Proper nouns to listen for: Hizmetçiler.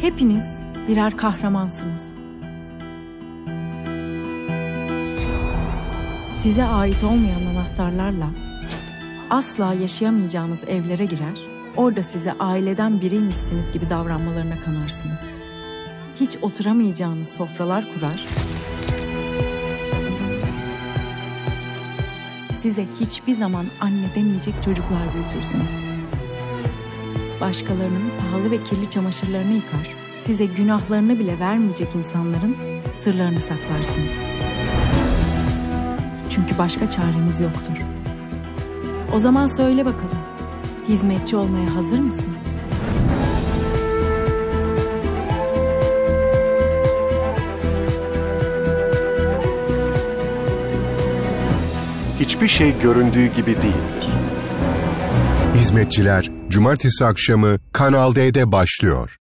Hepiniz birer kahramansınız. Size ait olmayan anahtarlarla asla yaşayamayacağınız evlere girer, orada size aileden biriymişsiniz gibi davranmalarına kanarsınız. Hiç oturamayacağınız sofralar kurar, size hiçbir zaman anne demeyecek çocuklar büyütürsünüz. Başkalarının pahalı ve kirli çamaşırlarını yıkar, size günahlarını bile vermeyecek insanların sırlarını saklarsınız. Çünkü başka çaremiz yoktur. O zaman söyle bakalım, hizmetçi olmaya hazır mısın? Hiçbir şey göründüğü gibi değildir. Hizmetçiler Cumartesi akşamı Kanal D'de başlıyor.